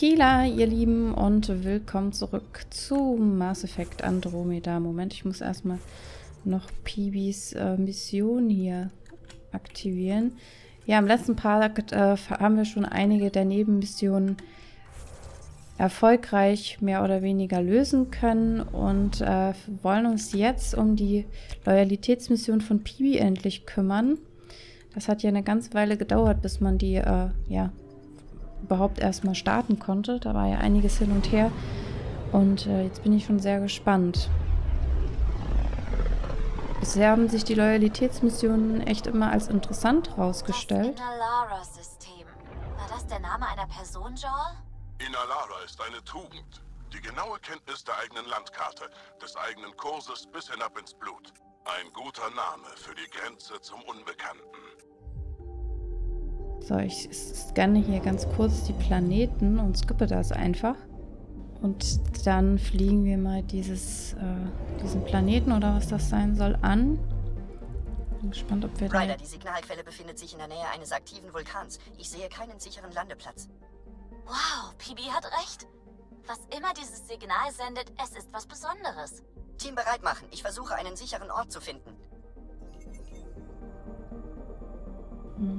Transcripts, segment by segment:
Kila, ihr Lieben, und willkommen zurück zu Mass Effect Andromeda. Moment, ich muss erstmal noch Peebees Mission hier aktivieren. Ja, im letzten Part haben wir schon einige der Nebenmissionen erfolgreich mehr oder weniger lösen können und wollen uns jetzt um die Loyalitätsmission von Peebee endlich kümmern. Das hat ja eine ganze Weile gedauert, bis man die ja überhaupt erstmal starten konnte. Da war ja einiges hin und her und jetzt bin ich schon sehr gespannt. Bisher haben sich die Loyalitätsmissionen echt immer als interessant herausgestellt. Das Inalara-System. War das der Name einer Person, Joel? Inalara ist eine Tugend. Die genaue Kenntnis der eigenen Landkarte, des eigenen Kurses bis hinab ins Blut. Ein guter Name für die Grenze zum Unbekannten. So, ich scanne hier ganz kurz die Planeten und skippe das einfach. Und dann fliegen wir mal diesen Planeten oder was das sein soll an. Bin gespannt, ob wir da... Ryder, die Signalquelle befindet sich in der Nähe eines aktiven Vulkans. Ich sehe keinen sicheren Landeplatz. Wow, Peebee hat recht. Was immer dieses Signal sendet, es ist was Besonderes. Team bereit machen. Ich versuche, einen sicheren Ort zu finden.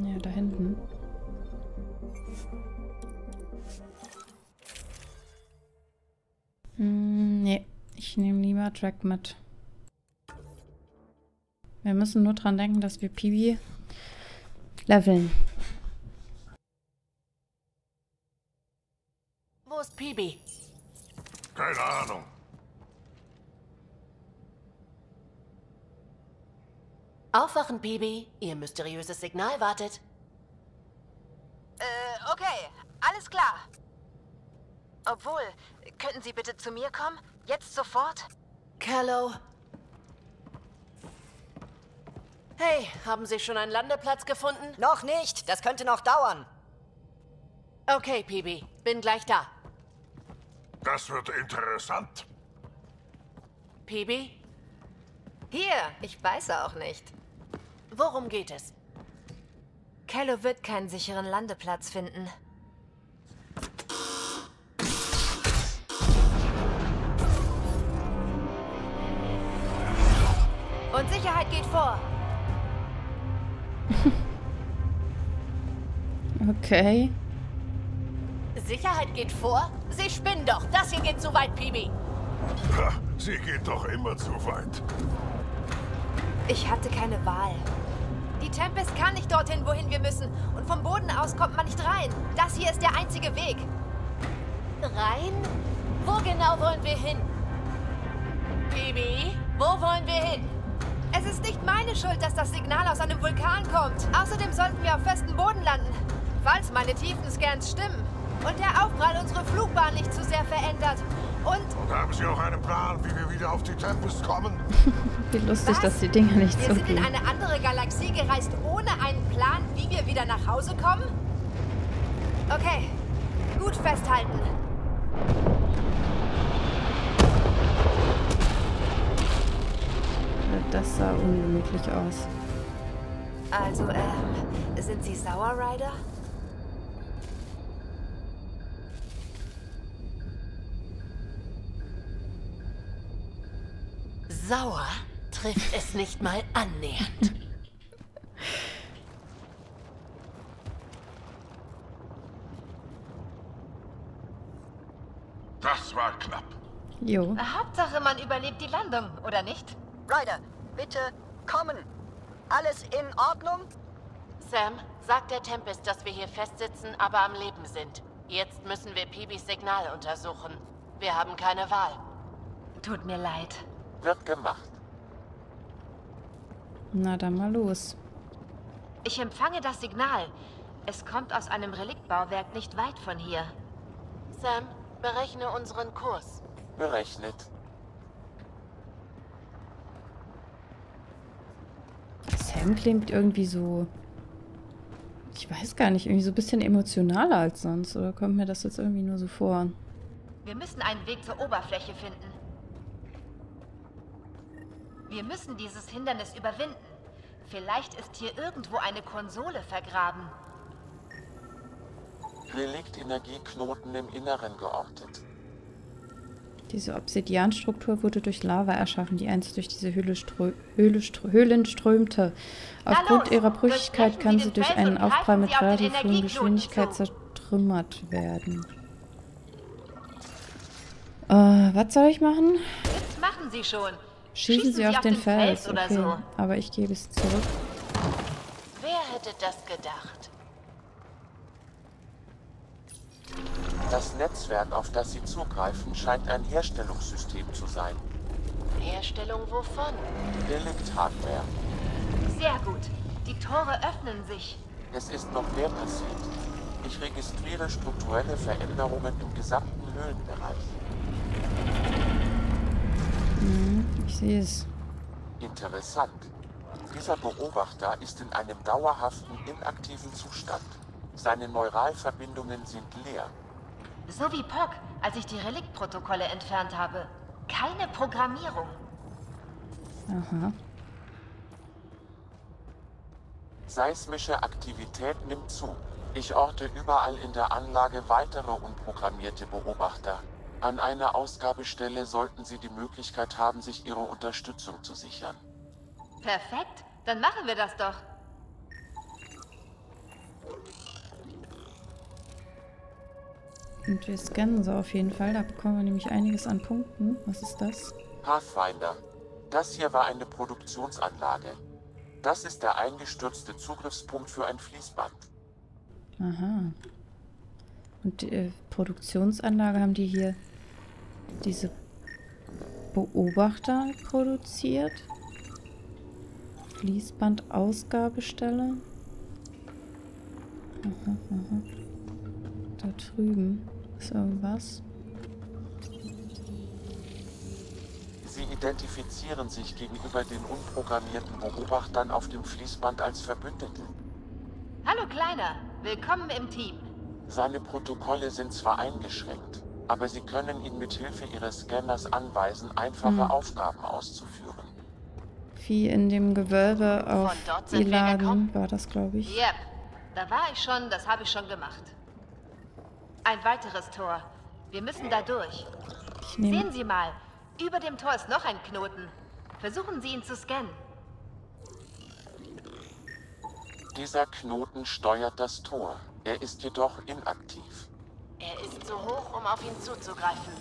Ja, da hinten. Nee, ich nehme lieber Track mit. Wir müssen nur dran denken, dass wir Peebee leveln. Wo ist Peebee? Keine Ahnung. Aufwachen, Peebee. Ihr mysteriöses Signal wartet. Okay. Alles klar. Obwohl, könnten Sie bitte zu mir kommen? Jetzt sofort? Kallo. Hey, haben Sie schon einen Landeplatz gefunden? Noch nicht. Das könnte noch dauern. Okay, Peebee. Bin gleich da. Das wird interessant. Peebee? Hier, ich weiß auch nicht. Worum geht es? Kallo wird keinen sicheren Landeplatz finden. Und Sicherheit geht vor. Okay. Sicherheit geht vor? Sie spinnen doch. Das hier geht zu weit, Peebee. Ha, sie geht doch immer zu weit. Ich hatte keine Wahl. Die Tempest kann nicht dorthin, wohin wir müssen. Und vom Boden aus kommt man nicht rein. Das hier ist der einzige Weg. Rein? Wo genau wollen wir hin? Peebee, wo wollen wir hin? Es ist nicht meine Schuld, dass das Signal aus einem Vulkan kommt. Außerdem sollten wir auf festem Boden landen, falls meine Tiefenscans stimmen und der Aufprall unsere Flugbahn nicht zu sehr verändert. Und haben Sie auch einen Plan, wie wir wieder auf die Tempest kommen? Wie lustig, dass die Dinger nicht so gehen. Wir sind in eine andere Galaxie gereist, ohne einen Plan, wie wir wieder nach Hause kommen? Okay, gut festhalten. Das sah ungemütlich aus. Also, sind Sie sauer, Ryder? Sauer trifft es nicht mal annähernd. Das war knapp. Jo. Hauptsache, man überlebt die Landung, oder nicht? Ryder, bitte kommen. Alles in Ordnung? Sam, sagt der Tempest, dass wir hier festsitzen, aber am Leben sind. Jetzt müssen wir Peebees Signal untersuchen. Wir haben keine Wahl. Tut mir leid. Wird gemacht. Na dann mal los. Ich empfange das Signal. Es kommt aus einem Reliktbauwerk nicht weit von hier. Sam, berechne unseren Kurs. Berechnet. Sam klingt irgendwie so... Ich weiß gar nicht, irgendwie so ein bisschen emotionaler als sonst. Oder kommt mir das jetzt irgendwie nur so vor? Wir müssen einen Weg zur Oberfläche finden. Wir müssen dieses Hindernis überwinden. Vielleicht ist hier irgendwo eine Konsole vergraben. Relikt-Energieknoten im Inneren geortet. Diese Obsidianstruktur wurde durch Lava erschaffen, die einst durch diese Höhlen strömte. Aufgrund ihrer Brüchigkeit kann sie durch einen Aufprall mit relativ hoher Geschwindigkeit zertrümmert werden. Was soll ich machen? Jetzt machen Sie schon. Schießen Sie auf den Fels, okay. Oder so. Aber ich gebe es zurück. Wer hätte das gedacht? Das Netzwerk, auf das Sie zugreifen, scheint ein Herstellungssystem zu sein. Herstellung wovon? Relikt-Hardware. Sehr gut. Die Tore öffnen sich. Es ist noch mehr passiert. Ich registriere strukturelle Veränderungen im gesamten Höhlenbereich. Hm, ich sehe es. Interessant. Dieser Beobachter ist in einem dauerhaften, inaktiven Zustand. Seine Neuralverbindungen sind leer. So wie Poc, als ich die Reliktprotokolle entfernt habe. Keine Programmierung. Aha. Seismische Aktivität nimmt zu. Ich orte überall in der Anlage weitere unprogrammierte Beobachter. An einer Ausgabestelle sollten Sie die Möglichkeit haben, sich Ihre Unterstützung zu sichern. Perfekt, dann machen wir das doch. Und wir scannen so auf jeden Fall, da bekommen wir nämlich einiges an Punkten. Was ist das? Pathfinder. Das hier war eine Produktionsanlage. Das ist der eingestürzte Zugriffspunkt für ein Fließband. Aha. Und die Produktionsanlage haben die hier diese Beobachter produziert. Fließbandausgabestelle. Aha, aha. Da drüben ist irgendwas. Sie identifizieren sich gegenüber den unprogrammierten Beobachtern auf dem Fließband als Verbündete. Hallo Kleiner, willkommen im Team. Seine Protokolle sind zwar eingeschränkt, aber Sie können ihn mit Hilfe Ihres Scanners anweisen, einfache Aufgaben auszuführen. Wie in dem Gewölbe auf Iladen war das, glaube ich. Yep, da war ich schon, das habe ich schon gemacht. Ein weiteres Tor. Wir müssen da durch. Sehen Sie mal, über dem Tor ist noch ein Knoten. Versuchen Sie ihn zu scannen. Dieser Knoten steuert das Tor. Er ist jedoch inaktiv. Er ist zu hoch, um auf ihn zuzugreifen.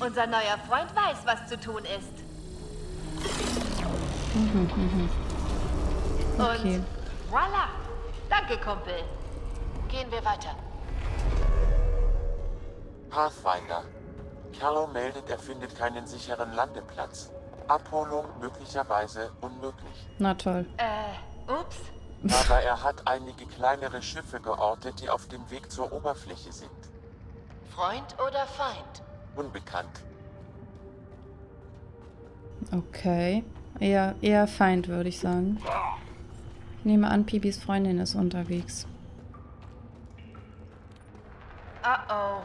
Unser neuer Freund weiß, was zu tun ist. Okay. Und voilà. Danke, Kumpel. Gehen wir weiter. Pathfinder. Kallo meldet, er findet keinen sicheren Landeplatz. Abholung möglicherweise unmöglich. Na toll. Ups. Aber er hat einige kleinere Schiffe geortet, die auf dem Weg zur Oberfläche sind. Freund oder Feind? Unbekannt. Okay. Eher Feind, würde ich sagen. Ich nehme an, Peebees Freundin ist unterwegs. Oh.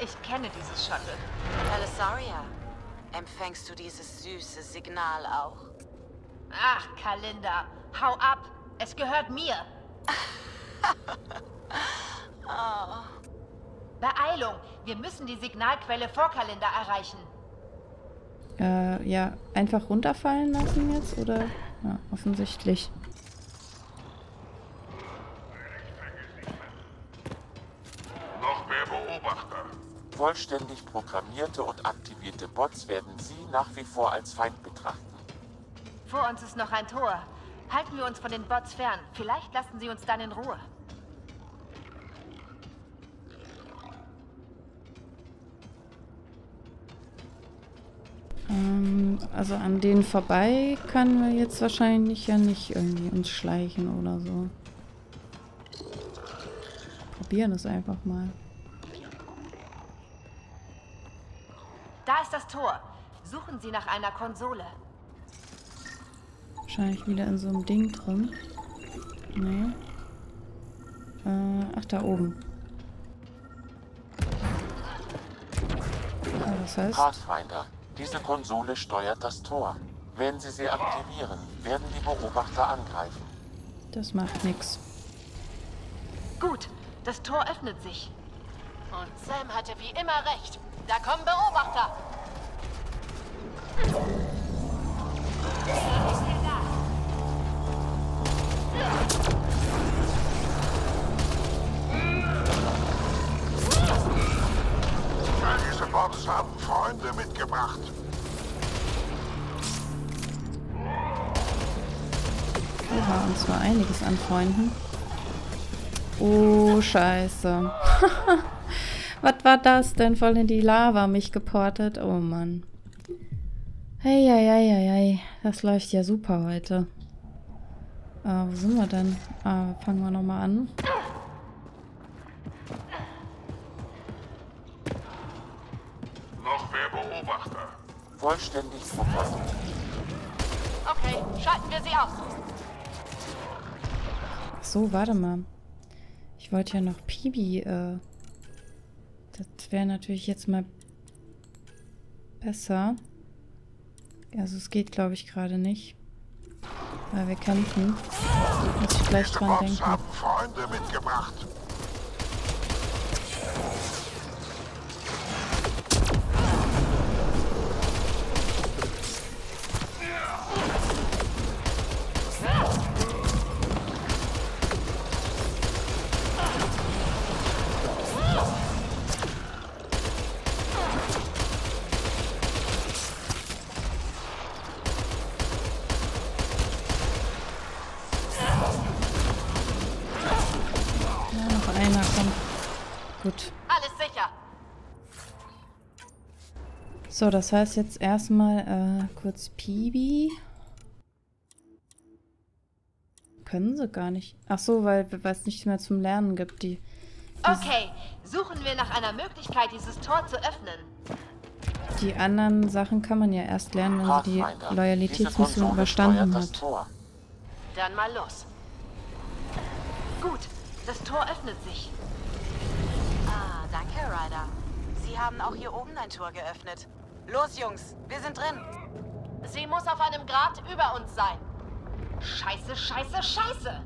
Ich kenne dieses Shuttle. Pelessaria, empfängst du dieses süße Signal auch? Ach, Kalinda, hau ab! Es gehört mir! Oh. Beeilung! Wir müssen die Signalquelle vor Kalinda erreichen. Ja, einfach runterfallen lassen jetzt, oder? Ja, offensichtlich. Vollständig programmierte und aktivierte Bots werden Sie nach wie vor als Feind betrachten. Vor uns ist noch ein Tor. Halten wir uns von den Bots fern. Vielleicht lassen Sie uns dann in Ruhe. Also an denen vorbei können wir jetzt wahrscheinlich ja nicht irgendwie uns schleichen oder so. Probieren es einfach mal. Da ist das Tor. Suchen Sie nach einer Konsole. Wahrscheinlich wieder in so einem Ding drin. Nee. Ach, da oben. Ah, was heißt? Pathfinder. Diese Konsole steuert das Tor. Wenn Sie sie aktivieren, werden die Beobachter angreifen. Das macht nichts. Gut, Das Tor öffnet sich. Und Sam hatte wie immer recht. Da kommen Beobachter. Diese Bots haben Freunde mitgebracht. Wir haben zwar einiges an Freunden. Oh, scheiße. Was war das denn? Voll in die Lava mich geportet. Oh, Mann. Hey, ja, ja, ja, ja. Das läuft ja super heute. Wo sind wir denn? Fangen wir nochmal an. Noch mehr Beobachter. Vollständig verpassen. Okay, schalten wir sie aus. Ach so, warte mal. Ich wollte ja noch Peebee, das wäre natürlich jetzt mal besser. Also es geht, glaube ich, gerade nicht. Weil wir kämpfen. Muss ich gleich dran denken. Haben Freunde mitgebracht. So, das heißt jetzt erstmal kurz Peebee. Können sie gar nicht. Ach so, weil es nichts mehr zum Lernen gibt. Okay, suchen wir nach einer Möglichkeit, dieses Tor zu öffnen. Die anderen Sachen kann man ja erst lernen, wenn sie die Loyalitätsmission überstanden hat. Dann mal los. Gut, das Tor öffnet sich. Ah, danke, Ryder. Sie haben auch hier oben ein Tor geöffnet. Los, Jungs, wir sind drin. Sie muss auf einem Grad über uns sein. Scheiße, scheiße, scheiße!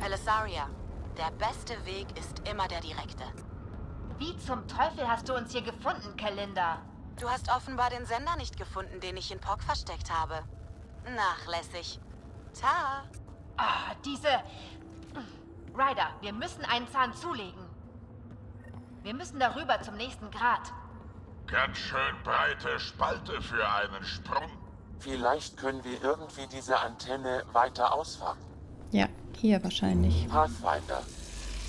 Pelessaria, der beste Weg ist immer der direkte. Wie zum Teufel hast du uns hier gefunden, Kalinda? Du hast offenbar den Sender nicht gefunden, den ich in Poc versteckt habe. Nachlässig. Ta! Ah, Ryder, wir müssen einen Zahn zulegen. Wir müssen darüber zum nächsten Grad. Ganz schön breite Spalte für einen Sprung. Vielleicht können wir irgendwie diese Antenne weiter ausfahren. Ja, hier wahrscheinlich. Pathfinder.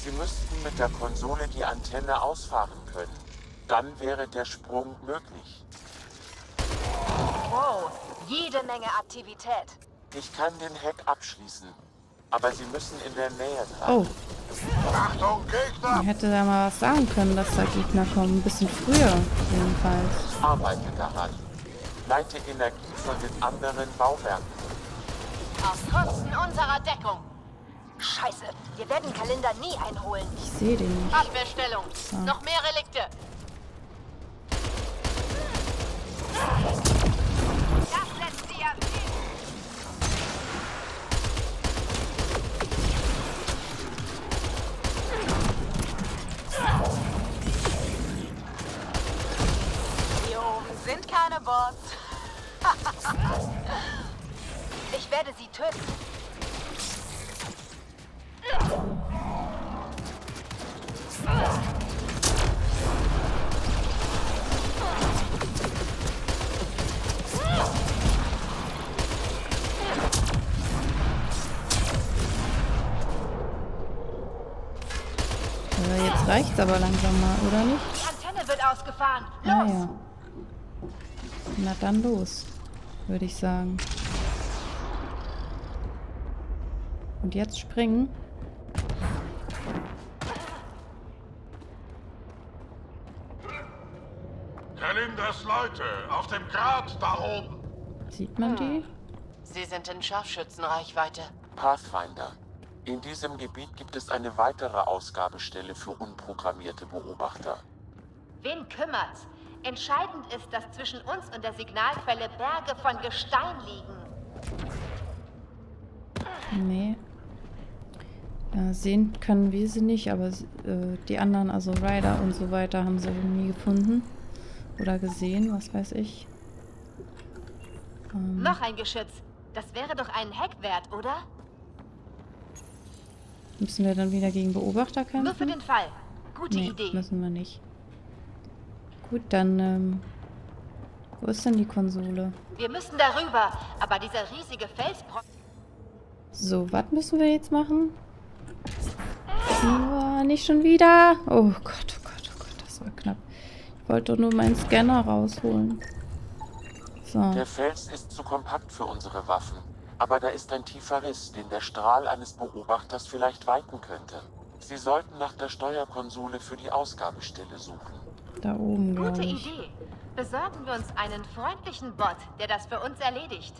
Sie müssten mit der Konsole die Antenne ausfahren können. Dann wäre der Sprung möglich. Wow, jede Menge Aktivität. Ich kann den Hack abschließen. Aber sie müssen in der Nähe sein. Oh. Achtung, Gegner! Ich hätte da mal was sagen können, dass da Gegner kommen. Ein bisschen früher, jedenfalls. Arbeite daran. Leite Energie von den anderen Bauwerken. Auf Kosten unserer Deckung. Scheiße, wir werden Kalinda nie einholen. Ich sehe den nicht. Abwehrstellung. So. Noch mehr Relikte. Das letzte Jahr. Sind keine Bots. Ich werde sie töten. Jetzt reicht's aber langsam mal, oder nicht? Die Antenne wird ausgefahren. Los! Ah, ja. Na dann los, würde ich sagen. Und jetzt springen. Kalindas Leute, auf dem Grat da oben. Sieht man die? Sie sind in Scharfschützenreichweite. Pathfinder, in diesem Gebiet gibt es eine weitere Ausgabestelle für unprogrammierte Beobachter. Wen kümmert's? Entscheidend ist, dass zwischen uns und der Signalquelle Berge von Gestein liegen. Nee. Sehen können wir sie nicht, aber die anderen, also Ryder und so weiter, haben sie nie gefunden. Oder gesehen, was weiß ich. Noch ein Geschütz. Das wäre doch ein Hack wert, oder? Müssen wir dann wieder gegen Beobachter kämpfen? Nur für den Fall. Gute Idee. Müssen wir nicht. Gut, dann, wo ist denn die Konsole? Wir müssen darüber, aber dieser riesige Felsbrocken... So, was müssen wir jetzt machen? Oh, nicht schon wieder! Oh Gott, das war knapp. Ich wollte doch nur meinen Scanner rausholen. So. Der Fels ist zu kompakt für unsere Waffen. Aber da ist ein tiefer Riss, den der Strahl eines Beobachters vielleicht weiten könnte. Sie sollten nach der Steuerkonsole für die Ausgabestelle suchen. Da oben, gute Idee. Besorgen wir uns einen freundlichen Bot, der das für uns erledigt.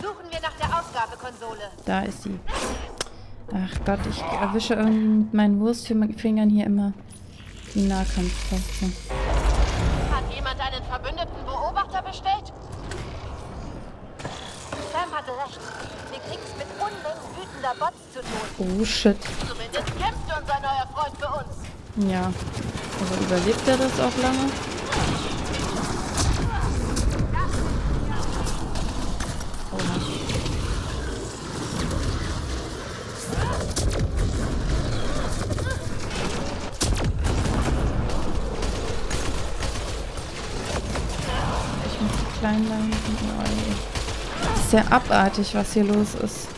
Suchen wir nach der Ausgabekonsole. Da ist sie. Ach Gott, ich erwische irgendwie mit meinen Wurstfingern hier immer die Nahkampfkosten. Hat jemand einen verbündeten Beobachter bestellt? Sam hatte recht. Wir kriegen's mit Unmengen wütender Bots zu tun. Oh shit. Zumindest kämpft unser neuer Freund für uns. Ja. Also überlebt er das auch lange? Das ist ja abartig, was hier los ist.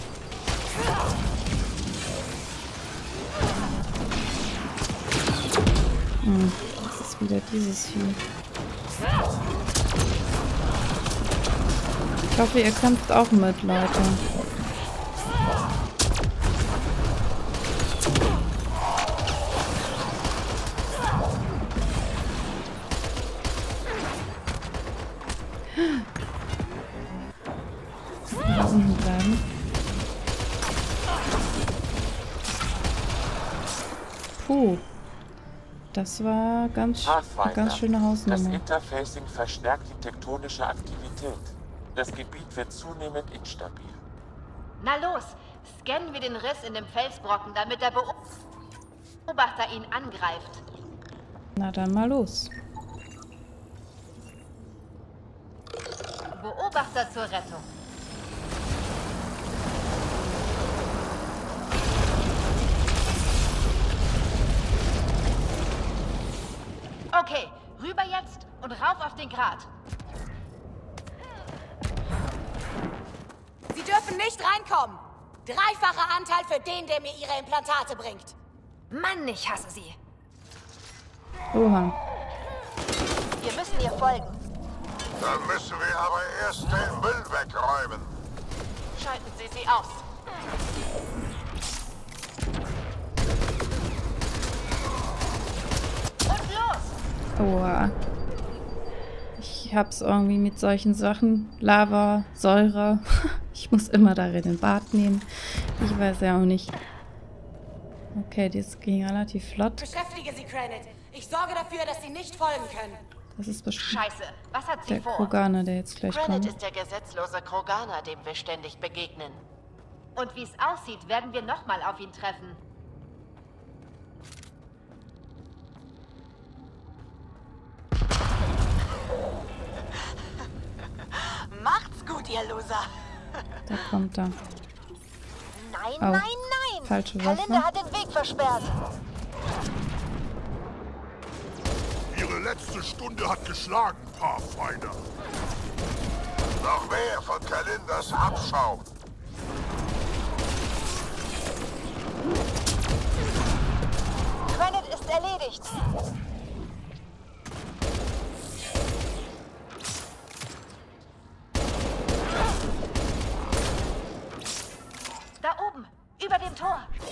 Hm, das ist wieder dieses Vieh. Ich hoffe, ihr kämpft auch mit, Leute. Das war ganz schöne Hausnummer. Das Interfacing verstärkt die tektonische Aktivität. Das Gebiet wird zunehmend instabil. Na los, scannen wir den Riss in dem Felsbrocken, damit der Beobachter ihn angreift. Na dann mal los. Beobachter zur Rettung. Okay, rüber jetzt und rauf auf den Grat. Sie dürfen nicht reinkommen. Dreifacher Anteil für den, der mir ihre Implantate bringt. Mann, ich hasse sie. Oha. Wir müssen ihr folgen. Dann müssen wir aber erst den Müll wegräumen. Schalten Sie sie aus. Oha. Ich hab's irgendwie mit solchen Sachen. Lava, Säure. Ich muss immer darin den Bad nehmen. Ich weiß ja auch nicht. Okay, das ging relativ flott. Beschäftige sie, Granite. Ich sorge dafür, dass sie nicht folgen können. Das ist bestimmt Scheiße. Was hat sie der vor? Kroganer, der jetzt gleich Granite kommt. Ist der gesetzlose Kroganer, dem wir ständig begegnen. Und wie es aussieht, werden wir nochmal auf ihn treffen. Macht's gut, ihr Loser. Da kommt er. Nein. Falsche Waffe. Kalinda hat den Weg versperrt. Ihre letzte Stunde hat geschlagen, Pathfinder. Noch mehr von Kalindas Abschau. Granite ist erledigt.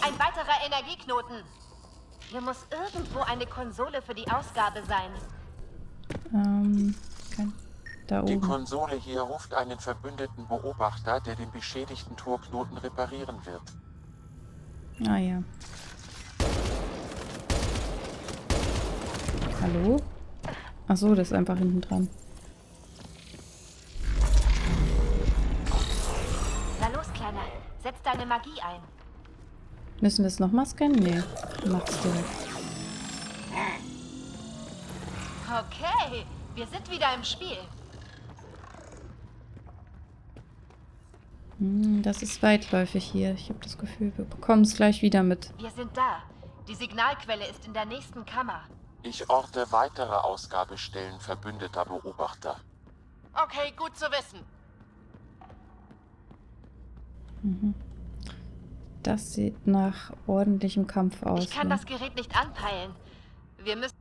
Ein weiterer Energieknoten. Hier muss irgendwo eine Konsole für die Ausgabe sein. Da oben. Die Konsole hier ruft einen verbündeten Beobachter, der den beschädigten Torknoten reparieren wird. Ah ja. Hallo? Ach so, das ist einfach hinten dran. Na los, Setz deine Magie ein. Müssen wir es nochmal scannen? Nee, macht's direkt. Okay, wir sind wieder im Spiel. Das ist weitläufig hier. Ich habe das Gefühl, wir bekommen es gleich wieder mit. Wir sind da. Die Signalquelle ist in der nächsten Kammer. Ich orte weitere Ausgabestellen verbündeter Beobachter. Okay, gut zu wissen. Mhm. Das sieht nach ordentlichem Kampf aus. Ich kann das Gerät nicht anpeilen. Wir müssen...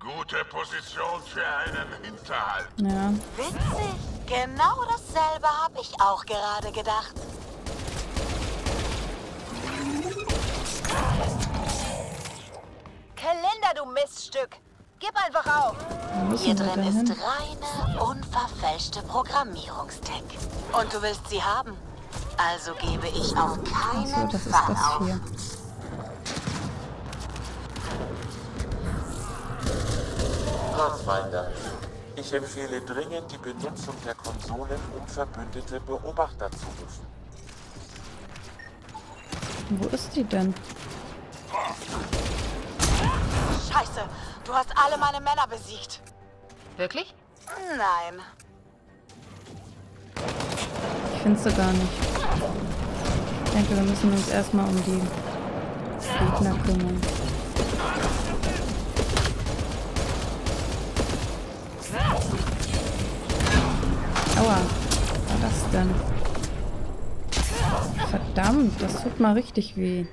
Gute Position für einen Hinterhalt. Ja. Witzig. Genau dasselbe habe ich auch gerade gedacht. Kalinda, du Miststück. Gib einfach auf. Hier drin ist reine, unverfälschte Programmierungstech. Und du willst sie haben. Also gebe ich auf keinen Fall auf. Pathfinder, ich empfehle dringend die Benutzung der Konsolen, um verbündete Beobachter zu rufen. Wo ist die denn? Scheiße, du hast alle meine Männer besiegt. Wirklich? Nein. Ich finde sie gar nicht. Ich denke, wir müssen uns erstmal um die Gegner kümmern. Aua, was war das denn? Verdammt, das tut mal richtig weh.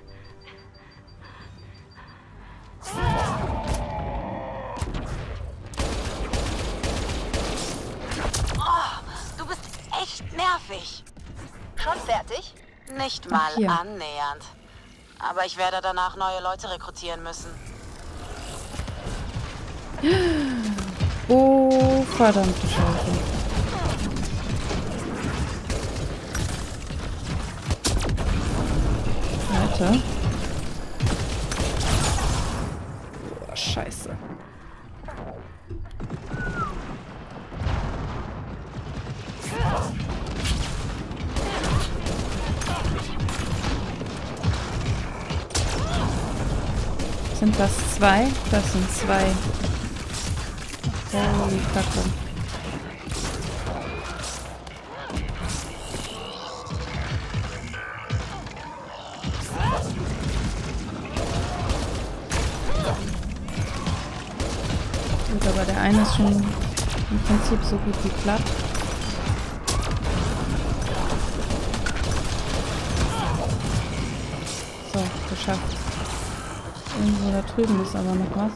Oh, du bist echt nervig. Schon fertig? Nicht mal annähernd. Aber ich werde danach neue Leute rekrutieren müssen. Oh, verdammte Scheiße. Oh, Scheiße. Sind das zwei? Das sind zwei. Oh, die Kacke. Aber der eine ist schon im Prinzip so gut wie platt. So, geschafft. Irgendwo da drüben ist aber noch was.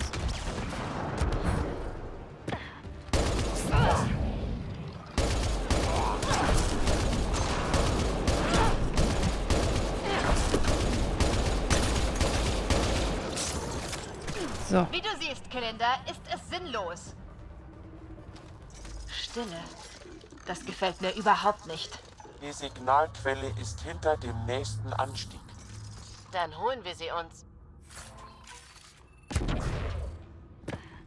So. Wie du siehst, Kalender, ist es sinnlos. Stille. Das gefällt mir überhaupt nicht. Die Signalquelle ist hinter dem nächsten Anstieg. Dann holen wir sie uns.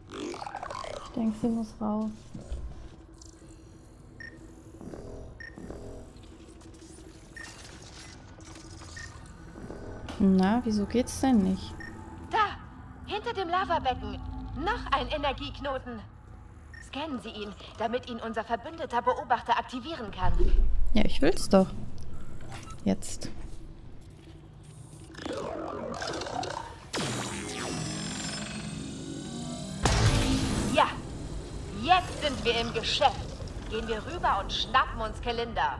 Ich denke, sie muss raus. Na, wieso geht's denn nicht? Hinter dem Lavabecken. Noch ein Energieknoten. Scannen Sie ihn, damit ihn unser verbündeter Beobachter aktivieren kann. Ja, ich will's doch. Jetzt. Ja, jetzt sind wir im Geschäft. Gehen wir rüber und schnappen uns Kalinda.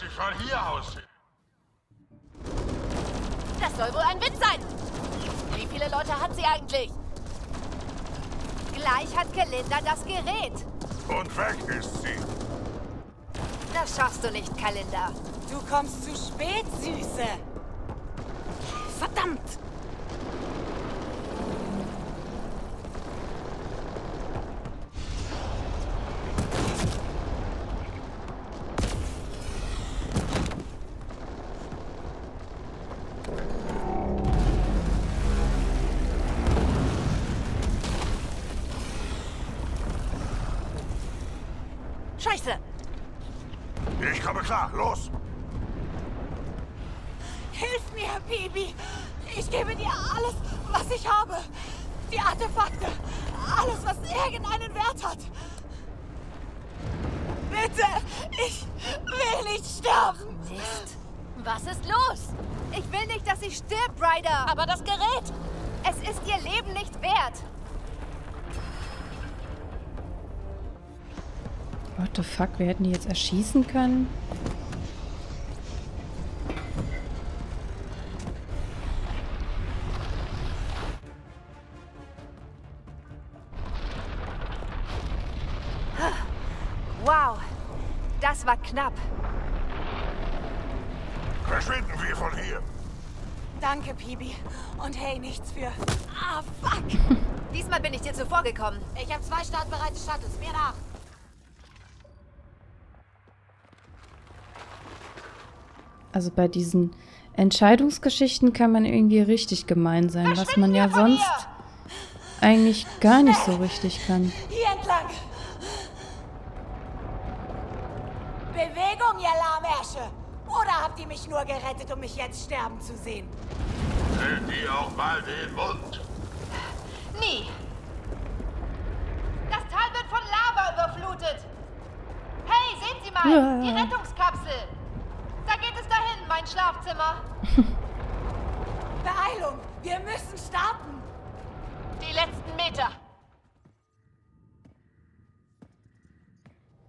Sie von hier aus hin. Das soll wohl ein Witz sein. Wie viele Leute hat sie eigentlich? Gleich hat Kalinda das Gerät. Und weg ist sie. Das schaffst du nicht, Kalinda. Du kommst zu spät, Süße. Verdammt. Scheiße! Ich komme klar, los! Hilf mir, Peebee! Ich gebe dir alles, was ich habe! Die Artefakte! Alles, was irgendeinen Wert hat! Bitte! Ich will nicht sterben! Mist! Was ist los? Ich will nicht, dass sie stirbt, Ryder! Aber das Gerät! Es ist ihr Leben nicht wert! What the fuck? Wir hätten die jetzt erschießen können? Wow, das war knapp. Verschwinden wir von hier. Danke, Peebee. Und hey, nichts für... Ah, fuck! Diesmal bin ich dir zuvorgekommen. Ich habe 2 startbereite Shuttles. Mir nach. Also bei diesen Entscheidungsgeschichten kann man irgendwie richtig gemein sein, was man ja sonst eigentlich gar nicht so richtig kann. Hier entlang! Bewegung, ihr Lahmärsche! Oder habt ihr mich nur gerettet, um mich jetzt sterben zu sehen? Hält ihr auch mal den Mund! Nie! Das Tal wird von Lava überflutet! Hey, sehen Sie mal! Ja. Die Rettungskapsel! Da geht es dahin, mein Schlafzimmer. Beeilung, wir müssen starten. Die letzten Meter.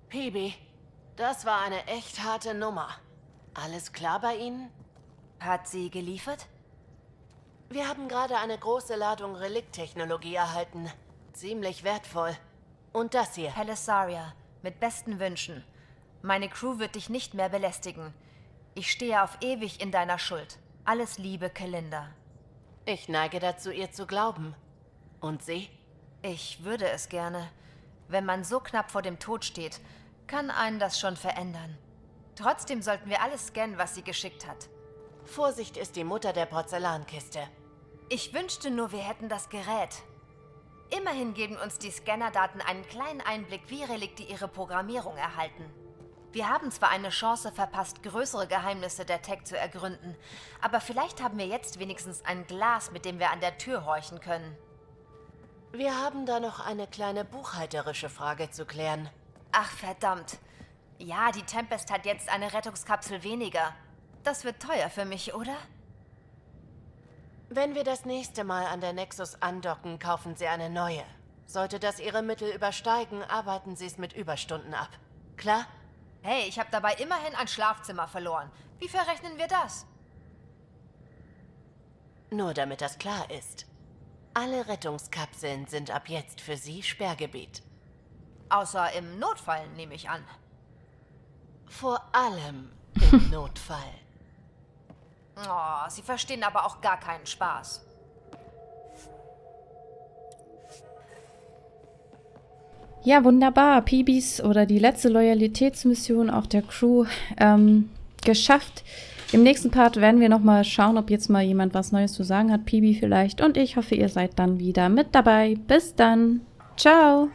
Peebee, das war eine echt harte Nummer. Alles klar bei Ihnen? Hat sie geliefert? Wir haben gerade eine große Ladung Relikt-Technologie erhalten. Ziemlich wertvoll. Und das hier. Pelessaria, mit besten Wünschen. Meine Crew wird dich nicht mehr belästigen. Ich stehe auf ewig in deiner Schuld. Alles Liebe, Kalinda. Ich neige dazu, ihr zu glauben. Und sie? Ich würde es gerne. Wenn man so knapp vor dem Tod steht, kann einen das schon verändern. Trotzdem sollten wir alles scannen, was sie geschickt hat. Vorsicht ist die Mutter der Porzellankiste. Ich wünschte nur, wir hätten das Gerät. Immerhin geben uns die Scannerdaten einen kleinen Einblick, wie Relikte ihre Programmierung erhalten. Wir haben zwar eine Chance verpasst, größere Geheimnisse der Tech zu ergründen, aber vielleicht haben wir jetzt wenigstens ein Glas, mit dem wir an der Tür horchen können. Wir haben da noch eine kleine buchhalterische Frage zu klären. Ach verdammt. Ja, die Tempest hat jetzt eine Rettungskapsel weniger. Das wird teuer für mich, oder? Wenn wir das nächste Mal an der Nexus andocken, kaufen Sie eine neue. Sollte das Ihre Mittel übersteigen, arbeiten Sie es mit Überstunden ab. Klar? Hey, ich habe dabei immerhin ein Schlafzimmer verloren. Wie verrechnen wir das? Nur damit das klar ist. Alle Rettungskapseln sind ab jetzt für Sie Sperrgebiet. Außer im Notfall, nehme ich an. Vor allem im Notfall. Oh, Sie verstehen aber auch gar keinen Spaß. Ja, wunderbar. Peebees oder die letzte Loyalitätsmission auch der Crew geschafft. Im nächsten Part werden wir nochmal schauen, ob jetzt mal jemand was Neues zu sagen hat. Peebee vielleicht. Und ich hoffe, ihr seid dann wieder mit dabei. Bis dann. Ciao.